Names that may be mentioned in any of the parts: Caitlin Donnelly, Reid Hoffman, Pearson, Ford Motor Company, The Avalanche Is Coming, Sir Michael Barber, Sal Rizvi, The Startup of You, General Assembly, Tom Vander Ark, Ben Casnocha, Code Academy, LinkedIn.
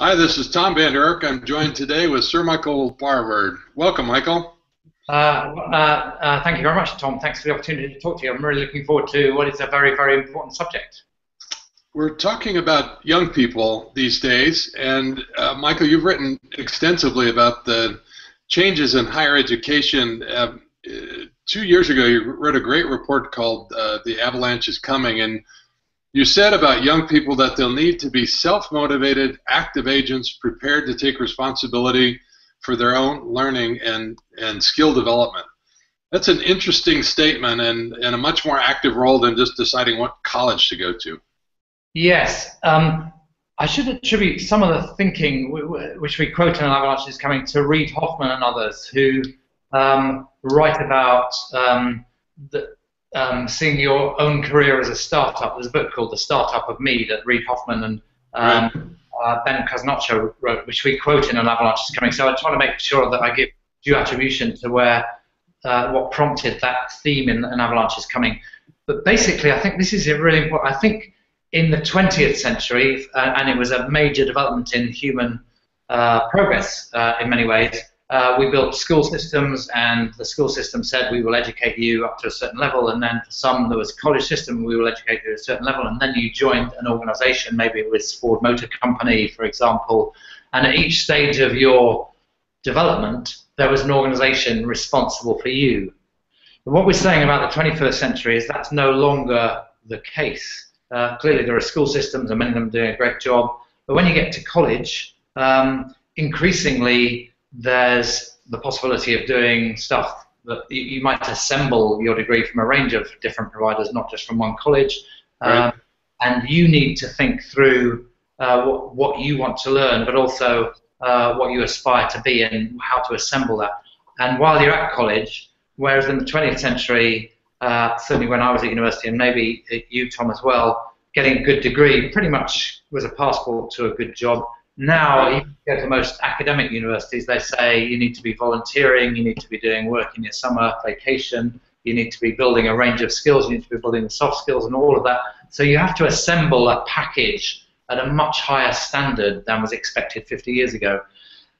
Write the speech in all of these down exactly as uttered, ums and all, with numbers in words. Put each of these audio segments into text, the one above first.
Hi, this is Tom Vander Ark. I'm joined today with Sir Michael Barber. Welcome, Michael. Uh, uh, uh, thank you very much, Tom. Thanks for the opportunity to talk to you. I'm really looking forward to what is a very, very important subject. We're talking about young people these days, and uh, Michael, you've written extensively about the changes in higher education. Uh, two years ago, you wrote a great report called uh, The Avalanche Is Coming, and you said about young people that they'll need to be self-motivated, active agents prepared to take responsibility for their own learning and, and skill development. That's an interesting statement and, and a much more active role than just deciding what college to go to. Yes. Um, I should attribute some of the thinking, which we quote in an Avalanche Is Coming, to Reid Hoffman and others who um, write about um, the, um, seeing your own career as a startup. There's a book called The Startup of Me that Reid Hoffman and um, right. Uh, Ben Casnocha wrote, which we quote in an Avalanche Is Coming. So I just want to make sure that I give due attribution to where uh, what prompted that theme in an Avalanche Is Coming. But basically, I think this is a really important. I think in the twentieth century, uh, and it was a major development in human uh, progress uh, in many ways. Uh, we built school systems, and the school system said we will educate you up to a certain level, and then for some there was a college system, we will educate you at a certain level, and then you joined an organization, maybe it was Ford Motor Company, for example, and at each stage of your development there was an organization responsible for you. And what we're saying about the twenty-first century is that's no longer the case. Uh, clearly there are school systems, and many of them doing a great job, but when you get to college, um, increasingly there's the possibility of doing stuff that you might assemble your degree from a range of different providers, not just from one college. Right. Um, and you need to think through uh, what, what you want to learn, but also uh, what you aspire to be and how to assemble that. And while you're at college, whereas in the twentieth century, uh, certainly when I was at university, and maybe at you, Tom, as well, getting a good degree pretty much was a passport to a good job. Now, if you go to most academic universities, they say you need to be volunteering, you need to be doing work in your summer vacation, you need to be building a range of skills, you need to be building the soft skills and all of that. So you have to assemble a package at a much higher standard than was expected fifty years ago.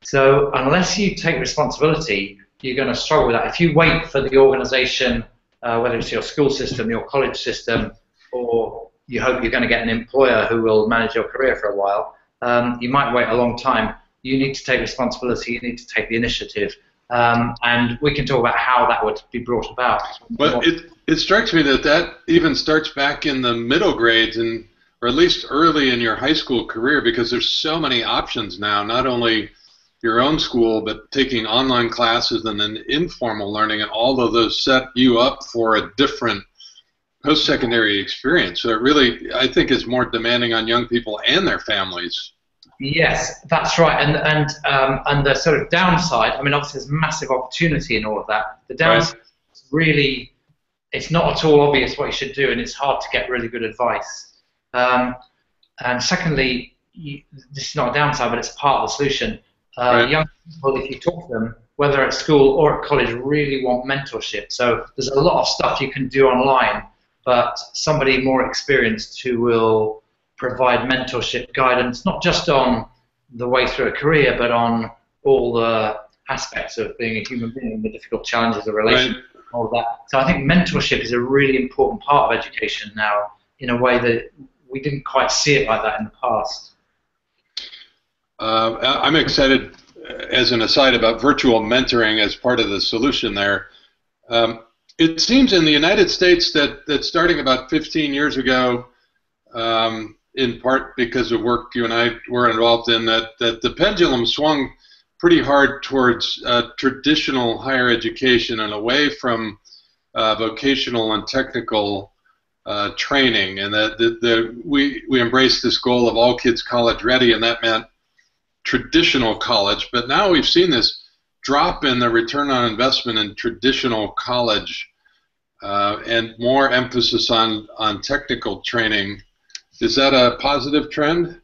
So unless you take responsibility, you're going to struggle with that. If you wait for the organization, uh, whether it's your school system, your college system, or you hope you're going to get an employer who will manage your career for a while, Um, you might wait a long time. You need to take responsibility, you need to take the initiative, um, and we can talk about how that would be brought about. Well, it, it strikes me that that even starts back in the middle grades, and or at least early in your high school career, because there's so many options now, not only your own school, but taking online classes and then informal learning, and all of those set you up for a different post-secondary experience. So it really, I think, is more demanding on young people and their families. Yes, that's right. And and um, and the sort of downside, I mean, obviously there's massive opportunity in all of that. The downside right. is really, it's not at all obvious what you should do, and it's hard to get really good advice. Um, and secondly, you, this is not a downside, but it's part of the solution. Uh, right. Young people, if you talk to them, whether at school or at college, really want mentorship. So there's a lot of stuff you can do online, but somebody more experienced who will provide mentorship guidance, not just on the way through a career, but on all the aspects of being a human being, the difficult challenges of relationships, right. all that. So I think mentorship is a really important part of education now, in a way that we didn't quite see it like that in the past. Uh, I'm excited, as an aside, about virtual mentoring as part of the solution there. Um, It seems in the United States that, that starting about fifteen years ago, um, in part because of work you and I were involved in, that, that the pendulum swung pretty hard towards uh, traditional higher education and away from uh, vocational and technical uh, training, and that the, the, we, we embraced this goal of all kids college ready, and that meant traditional college. But now we've seen this drop in the return on investment in traditional college, uh, and more emphasis on, on technical training. Is that a positive trend?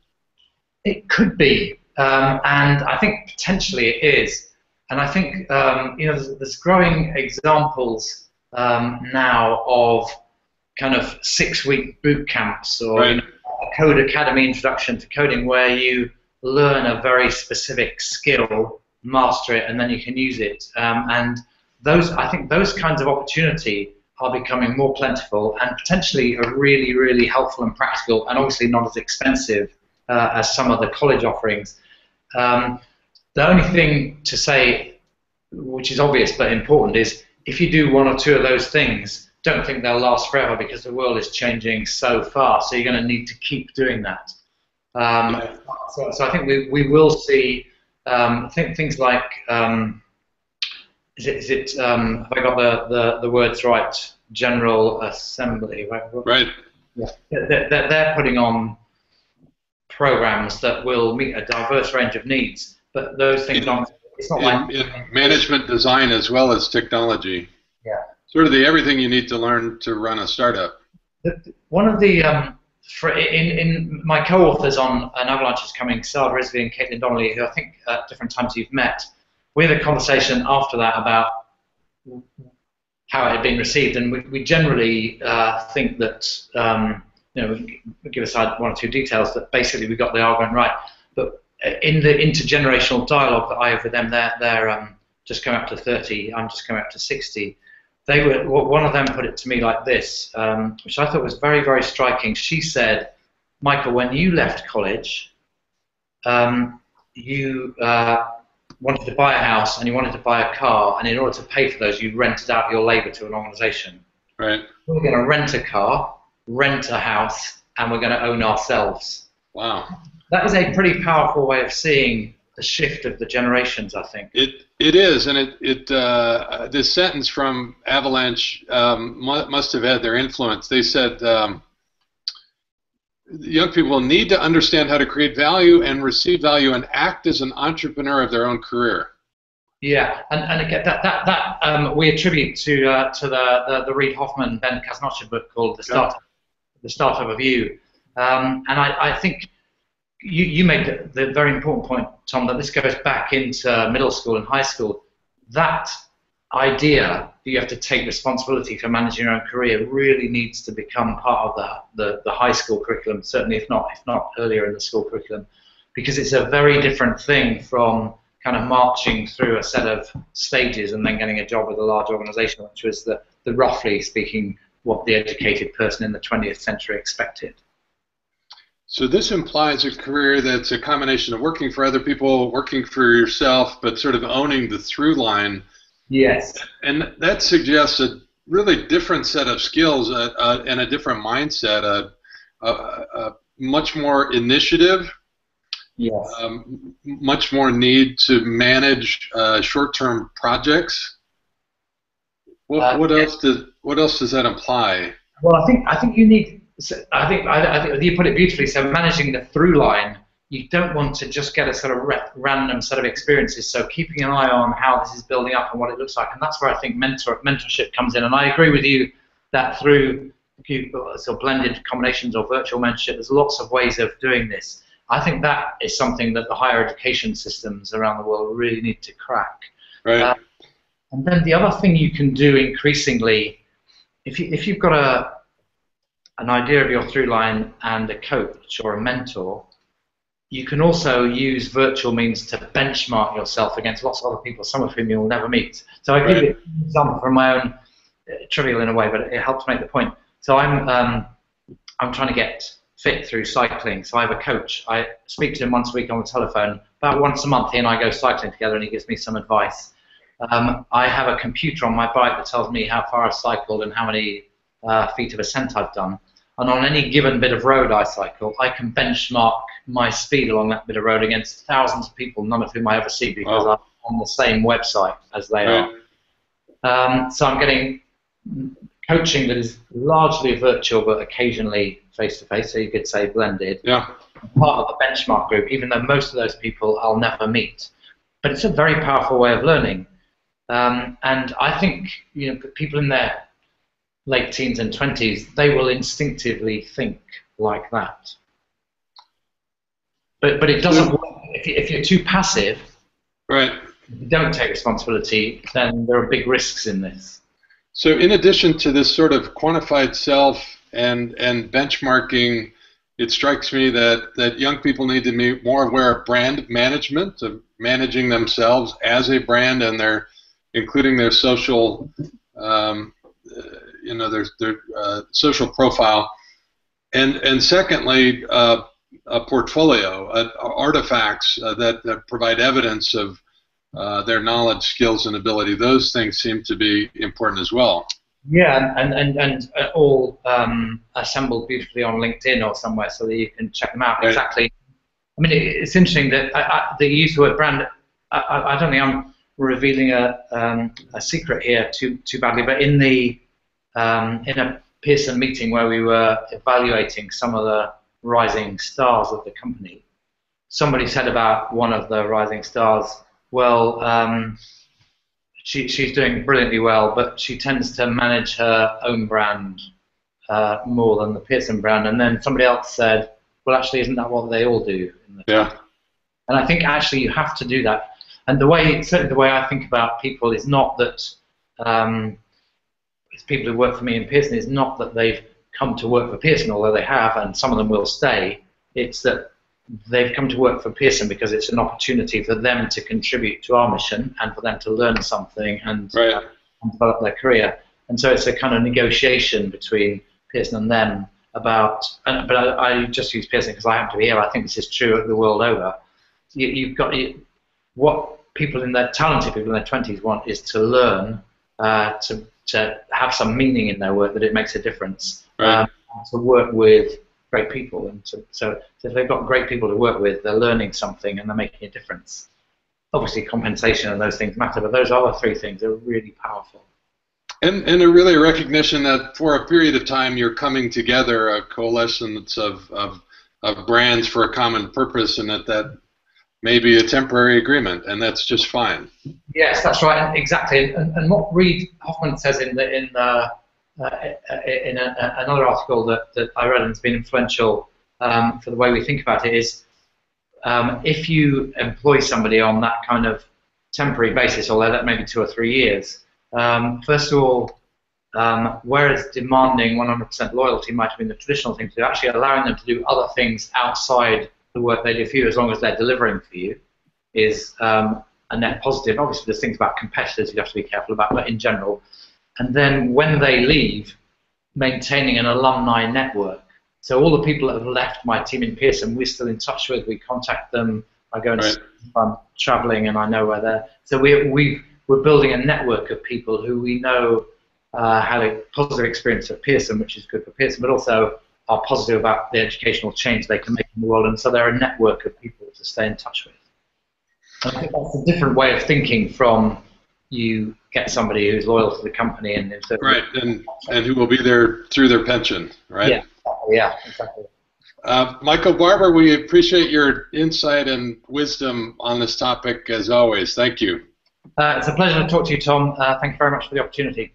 It could be, um, and I think potentially it is. And I think um, you know, there's, there's growing examples um, now of kind of six-week boot camps, or right. you know, a Code Academy introduction to coding, where you learn a very specific skill, master it, and then you can use it. Um, and those, I think those kinds of opportunity are becoming more plentiful and potentially are really, really helpful and practical, and obviously not as expensive uh, as some of the college offerings. Um, the only thing to say, which is obvious but important, is if you do one or two of those things, don't think they'll last forever, because the world is changing so fast, so you're going to need to keep doing that. Um, yeah. so, so I think we, we will see um, I think things like um, Is it, is it um, have I got the, the, the words right? General Assembly, right? Right. Yeah. They're, they're putting on programs that will meet a diverse range of needs, but those things in, aren't. It's not in, like in management design as well as technology. Yeah. Sort of the everything you need to learn to run a startup. One of the um, for in in my co-authors on An Avalanche Is Coming, Sal Rizvi and Caitlin Donnelly, who I think at different times you've met. We had a conversation after that about how it had been received, and we, we generally uh, think that, um, you know, give aside one or two details, that basically we got the argument right. But in the intergenerational dialogue that I have with them, they're, they're um, just coming up to thirty, I'm just coming up to sixty. They were, one of them put it to me like this, um, which I thought was very, very striking. She said, "Michael, when you left college, um, you... Uh, wanted to buy a house and you wanted to buy a car, and in order to pay for those, you rented out your labor to an organization. Right. We're going to rent a car, rent a house, and we're going to own ourselves." Wow. That is a pretty powerful way of seeing the shift of the generations, I think. It it is, and it it uh, this sentence from Avalanche um, must have had their influence. They said, Um, young people need to understand how to create value and receive value and act as an entrepreneur of their own career. Yeah, and, and again, that that that um, we attribute to uh, to the the, the Reid Hoffman Ben Casnocha book called The Startup, yeah. The Startup of You, um, and I, I think you you made the, the very important point, Tom, that this goes back into middle school and high school. That idea that you have to take responsibility for managing your own career really needs to become part of the, the, the high school curriculum, certainly if not if not earlier in the school curriculum, because it's a very different thing from kind of marching through a set of stages and then getting a job with a large organization, which was the, the roughly speaking what the educated person in the twentieth century expected. So this implies a career that's a combination of working for other people, working for yourself, but sort of owning the through line. Yes. And that suggests a really different set of skills uh, uh, and a different mindset, a uh, uh, uh, much more initiative, yes. um, much more need to manage uh, short-term projects. What, uh, what else yeah. does what else does that imply? Well, I think I think you need. I think I, I think you put it beautifully. So managing the through line. You don't want to just get a sort of re random set of experiences, so keeping an eye on how this is building up and what it looks like, and that's where I think mentor mentorship comes in. And I agree with you that through so blended combinations or virtual mentorship, there's lots of ways of doing this. I think that is something that the higher education systems around the world really need to crack. Right. Uh, and then the other thing you can do increasingly, if you, if you've got a an idea of your through line and a coach or a mentor, you can also use virtual means to benchmark yourself against lots of other people, some of whom you'll never meet. So I give you an example from my own, uh, trivial in a way, but it helps make the point. So I'm, um, I'm trying to get fit through cycling, so I have a coach. I speak to him once a week on the telephone. About once a month, he and I go cycling together, and he gives me some advice. Um, I have a computer on my bike that tells me how far I've cycled and how many uh, feet of ascent I've done. And on any given bit of road I cycle, I can benchmark my speed along that bit of road against thousands of people, none of whom I ever see, because wow. I'm on the same website as they right. are. Um, so I'm getting coaching that is largely virtual but occasionally face-to-face, so you could say blended. Yeah. Part of the benchmark group, even though most of those people I'll never meet. But it's a very powerful way of learning. Um, and I think, you know, people in their late teens and twenties, they will instinctively think like that. But but it doesn't work if, you, if you're too passive. Right. If you don't take responsibility, then there are big risks in this. So in addition to this sort of quantified self and and benchmarking, it strikes me that, that young people need to be more aware of brand management, of managing themselves as a brand, and their, including their social, um, you know, their, their uh, social profile. And, and secondly, uh, a portfolio, uh, artifacts uh, that, that provide evidence of uh, their knowledge, skills, and ability. Those things seem to be important as well. Yeah, and, and, and all um, assembled beautifully on LinkedIn or somewhere so that you can check them out. Right. Exactly. I mean, it's interesting that I, I, the use of the word brand, I, I, I don't think I'm revealing a, um, a secret here too, too badly, but in, the, um, in a Pearson meeting where we were evaluating some of the rising stars of the company, somebody said about one of the rising stars, well, um, She, she's doing brilliantly well, but she tends to manage her own brand uh, more than the Pearson brand. And then somebody else said, well, actually, isn't that what they all do? In the yeah. Company? And I think, actually, you have to do that. And the way, certainly the way I think about people is not that um, it's people who work for me in Pearson, it's not that they've come to work for Pearson, although they have, and some of them will stay. It's that they've come to work for Pearson because it's an opportunity for them to contribute to our mission and for them to learn something and, right. uh, and develop their career. And so it's a kind of negotiation between Pearson and them about, and, but I, I just use Pearson because I happen to be here. I think this is true the world over. You, you've got, you, what people in their, talented people in their twenties want is to learn, uh, to, to have some meaning in their work, that it makes a difference, right. um, to work with great people, and so, so if they've got great people to work with, they're learning something and they're making a difference. Obviously, compensation and those things matter, but those other three things are really powerful. And and a really a recognition that for a period of time you're coming together, a coalescence of of, of brands for a common purpose, and that that may be a temporary agreement, and that's just fine. Yes, that's right, exactly. And, and what Reid Hoffman says in the in the Uh, in a, a, another article that, that I read and has been influential um, for the way we think about it is um, if you employ somebody on that kind of temporary basis, although that may be two or three years, um, first of all, um, whereas demanding one hundred percent loyalty might have been the traditional thing to do, actually allowing them to do other things outside the work they do for you as long as they're delivering for you is um, a net positive. Obviously, there's things about competitors you have to be careful about, but in general. And then when they leave, maintaining an alumni network. So all the people that have left my team in Pearson, we're still in touch with, we contact them, I go and right. I'm traveling and I know where they're. So we, we've, we're building a network of people who we know uh, had a positive experience at Pearson, which is good for Pearson, but also are positive about the educational change they can make in the world. And so they're a network of people to stay in touch with. And I think that's a different way of thinking from you get somebody who's loyal to the company and right, and and who will be there through their pension, right? Yeah, yeah, exactly. Uh, Michael Barber, we appreciate your insight and wisdom on this topic as always. Thank you. Uh, it's a pleasure to talk to you, Tom. Uh, thank you very much for the opportunity.